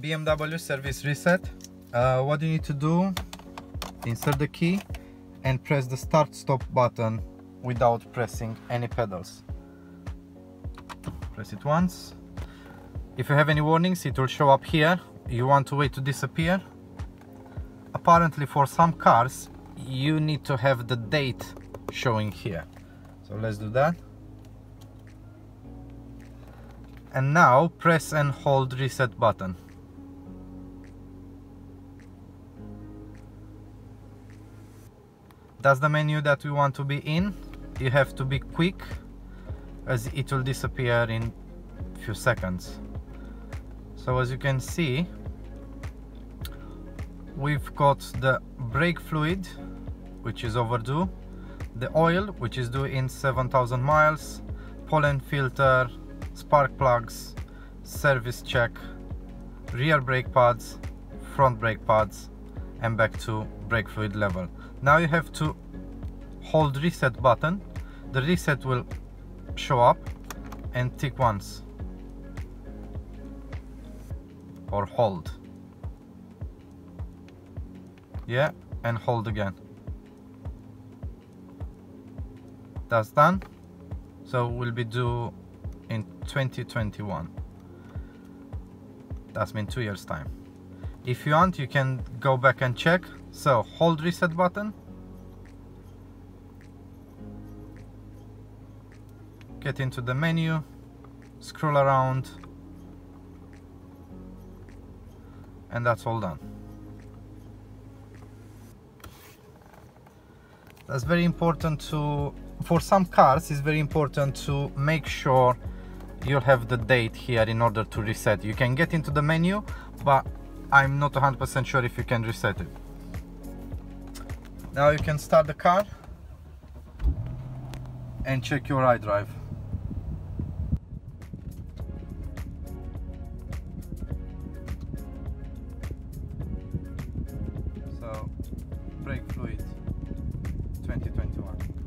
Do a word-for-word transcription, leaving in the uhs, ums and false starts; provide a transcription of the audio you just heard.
B M W service reset. Uh, what you need to do, insert the key and press the start stop button without pressing any pedals. Press it once. If you have any warnings, it will show up here. You want to wait to disappear. Apparently for some cars you need to have the date showing here, so let's do that. And now press and hold reset button. That's the menu that we want to be in. You have to be quick as it will disappear in a few seconds. So as you can see, we've got the brake fluid, which is overdue, the oil, which is due in seven thousand miles, pollen filter, spark plugs, service check, rear brake pads, front brake pads, and back to brake fluid level. Now you have to hold reset button. The reset will show up and tick once or hold. Yeah, and hold again. That's done. So we'll be due in twenty twenty-one. That's been two years time. If you want, you can go back and check. So hold reset button. Get into the menu, scroll around, and that's all done. That's very important to, for some cars it's very important to make sure you'll have the date here in order to reset. You can get into the menu, but I'm not one hundred percent sure if you can reset it. Now you can start the car and check your iDrive. So brake fluid twenty twenty-one.